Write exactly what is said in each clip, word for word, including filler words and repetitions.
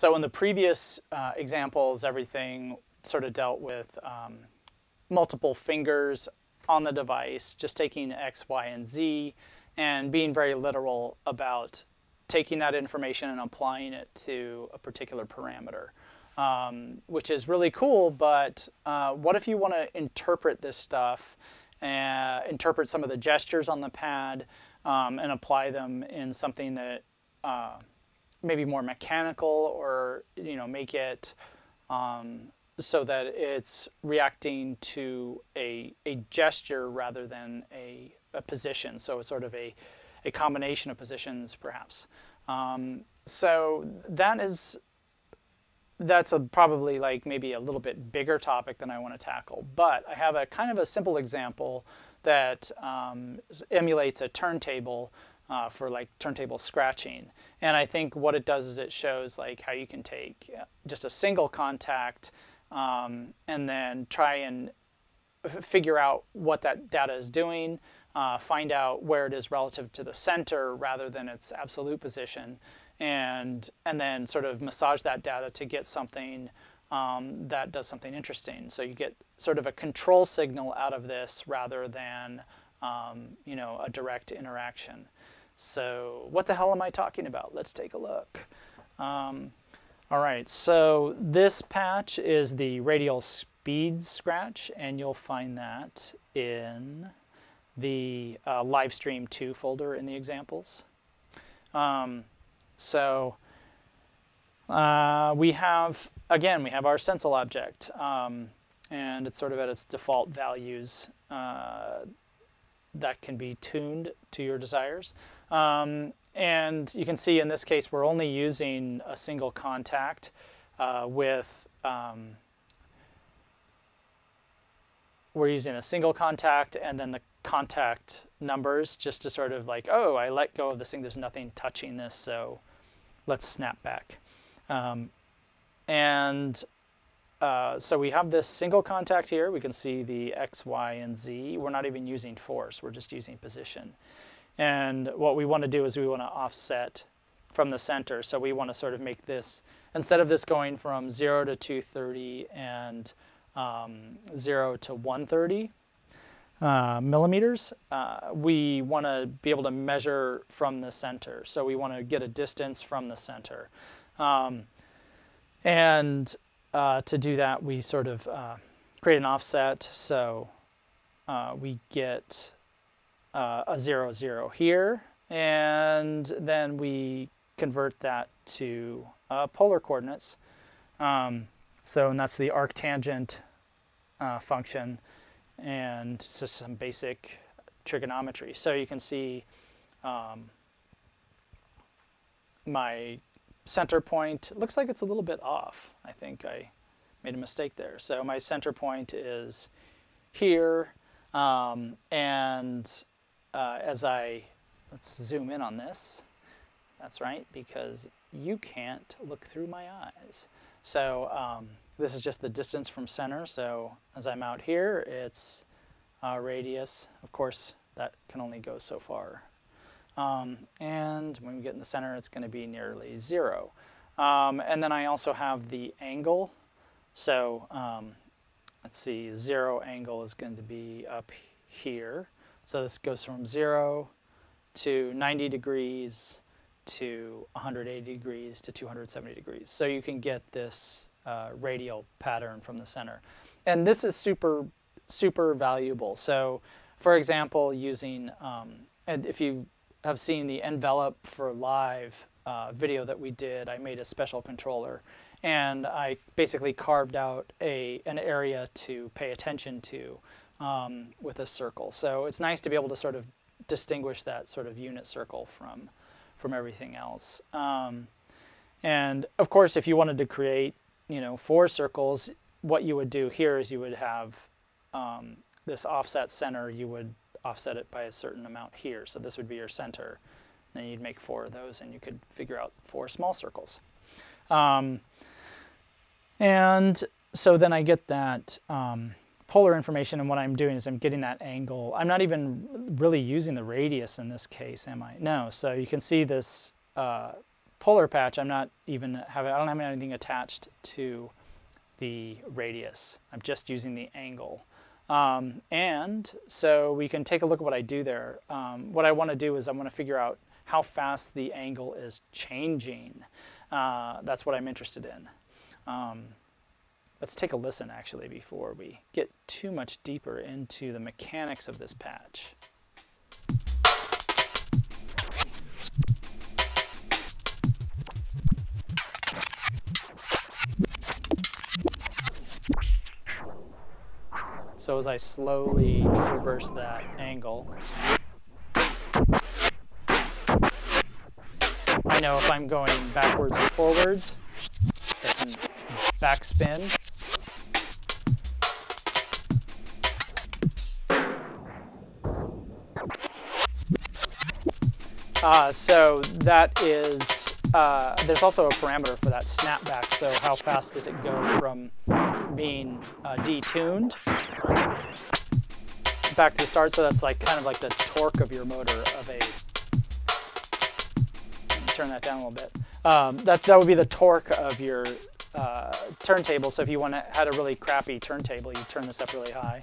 So in the previous uh, examples, everything sort of dealt with um, multiple fingers on the device, just taking X, Y, and Z, and being very literal about taking that information and applying it to a particular parameter, um, which is really cool. But uh, what if you want to interpret this stuff, and interpret some of the gestures on the pad, um, and apply them in something that uh, maybe more mechanical, or you know, make it um, so that it's reacting to a, a gesture rather than a, a position. So it's sort of a, a combination of positions, perhaps. Um, so that is, that's a, probably like maybe a little bit bigger topic than I want to tackle. But I have a kind of a simple example that um, emulates a turntable uh, for like turntable scratching. And I think what it does is it shows like how you can take just a single contact Um, and then try and figure out what that data is doing, uh, find out where it is relative to the center rather than its absolute position, and, and then sort of massage that data to get something um, that does something interesting. So you get sort of a control signal out of this rather than um, you know, a direct interaction. So what the hell am I talking about? Let's take a look. Um, All right, so this patch is the radial speed scratch, and you'll find that in the uh, live stream two folder in the examples. Um, so uh, we have, again, we have our Sensel object, um, and it's sort of at its default values uh, that can be tuned to your desires. Um, And you can see in this case, we're only using a single contact uh, with, um, we're using a single contact and then the contact numbers just to sort of like, oh, I let go of this thing, there's nothing touching this, so let's snap back. Um, and uh, so we have this single contact here. We can see the X, Y, and Z. We're not even using force, we're just using position. And what we want to do is we want to offset from the center. So we want to sort of make this, instead of this going from zero to two thirty and um, zero to one thirty uh, millimeters, uh, we want to be able to measure from the center. So we want to get a distance from the center. Um, and uh, to do that, we sort of uh, create an offset. So uh, we get Uh, a zero zero here, and then we convert that to uh, polar coordinates. Um, so, and that's the arctangent uh, function, and so some basic trigonometry. So you can see um, my center point. It looks like it's a little bit off. I think I made a mistake there. So my center point is here, um, and Uh, as I, let's zoom in on this, that's right, because you can't look through my eyes. So um, this is just the distance from center, so as I'm out here, it's uh, radius. Of course, that can only go so far. Um, and when we get in the center, it's going to be nearly zero. Um, and then I also have the angle. So um, let's see, zero angle is going to be up here. So this goes from zero to ninety degrees to one hundred eighty degrees to two hundred seventy degrees. So you can get this uh, radial pattern from the center. And this is super, super valuable. So for example, using, um, and if you have seen the envelope for live uh, video that we did, I made a special controller. And I basically carved out a, an area to pay attention to Um, with a circle. So it's nice to be able to sort of distinguish that sort of unit circle from from everything else. Um, and of course, if you wanted to create, you know, four circles, what you would do here is you would have um, this offset center, you would offset it by a certain amount here. So this would be your center. Then you'd make four of those and you could figure out four small circles. Um, and so then I get that um, polar information, and what I'm doing is I'm getting that angle. I'm not even really using the radius in this case, am I? No, so you can see this uh, polar patch, I'm not even having, I don't have anything attached to the radius. I'm just using the angle. Um, and so we can take a look at what I do there. Um, what I want to do is I want to figure out how fast the angle is changing. Uh, that's what I'm interested in. Um, let's take a listen actually before we get too much deeper into the mechanics of this patch. So as I slowly traverse that angle, I know if I'm going backwards or forwards, I can backspin. Uh, so that is, uh, there's also a parameter for that snapback, so how fast does it go from being uh, detuned back to the start. So that's like kind of like the torque of your motor of a, turn that down a little bit. Um, that, that would be the torque of your uh, turntable. So if you want to had a really crappy turntable, you turn this up really high.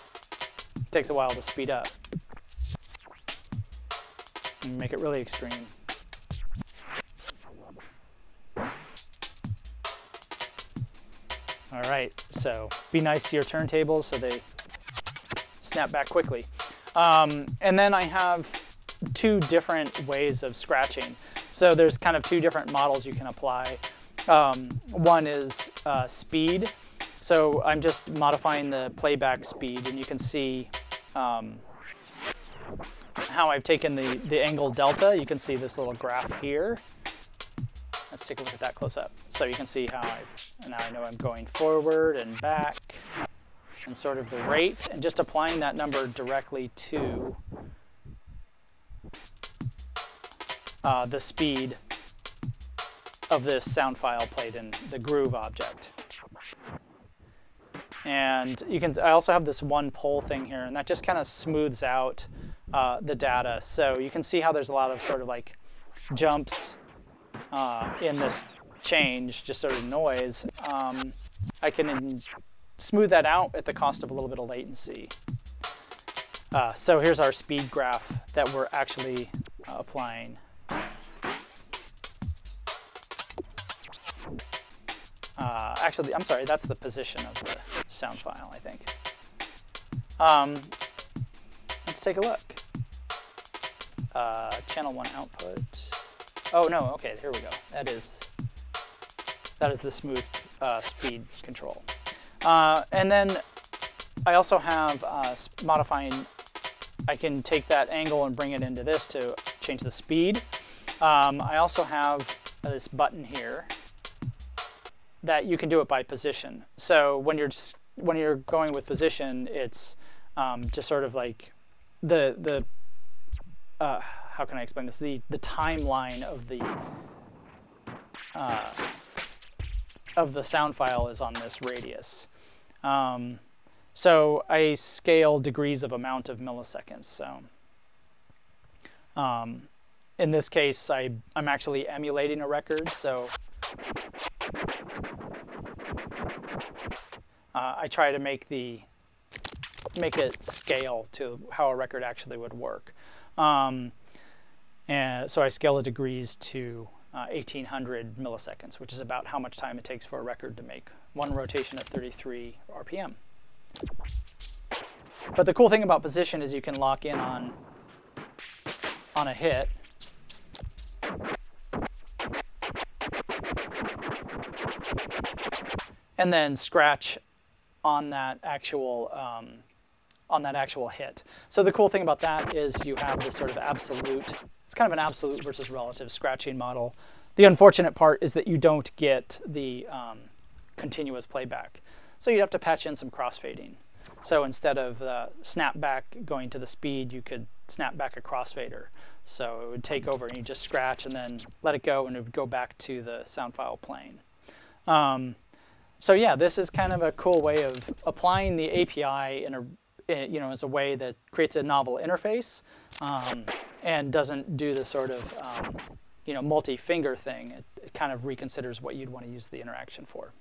It takes a while to speed up. You make it really extreme. All right, so be nice to your turntables so they snap back quickly. Um, and then I have two different ways of scratching. So there's kind of two different models you can apply. Um, one is uh, speed. So I'm just modifying the playback speed, and you can see um, how I've taken the, the angle delta. You can see this little graph here. Let's take a look at that close up. So you can see how I've, now I know I'm going forward and back and sort of the rate, and just applying that number directly to uh, the speed of this sound file played in the groove object. And you can, I also have this one pole thing here, and that just kind of smooths out uh, the data. So you can see how there's a lot of sort of like jumps Uh, in this change, just sort of noise. um, I can in smooth that out at the cost of a little bit of latency. Uh, so here's our speed graph that we're actually uh, applying. Uh, actually, I'm sorry, that's the position of the sound file, I think. Um, let's take a look. Uh, channel one output. Oh no, okay, here we go. That is, that is the smooth uh, speed control. Uh, and then I also have uh, modifying, I can take that angle and bring it into this to change the speed. Um, I also have this button here that you can do it by position. So when you're, just, when you're going with position, it's um, just sort of like the, the uh, how can I explain this? The, the timeline of the uh, of the sound file is on this radius. Um, so I scale degrees of amount of milliseconds. So um, in this case, I, I'm actually emulating a record. So uh, I try to make the make it scale to how a record actually would work. Um, And so I scale the degrees to uh, eighteen hundred milliseconds, which is about how much time it takes for a record to make one rotation at thirty-three R P M. But the cool thing about position is you can lock in on, on a hit. And then scratch on that actual um, on that actual hit. So the cool thing about that is you have this sort of absolute, it's kind of an absolute versus relative scratching model. The unfortunate part is that you don't get the um, continuous playback. So you'd have to patch in some crossfading. So instead of uh, snapback going to the speed, you could snap back a crossfader. So it would take over and you just scratch and then let it go and it would go back to the sound file plane. Um, so yeah, this is kind of a cool way of applying the A P I in a you know, as a way that creates a novel interface um, and doesn't do the sort of, um, you know, multi-finger thing. It, it kind of reconsiders what you'd want to use the interaction for.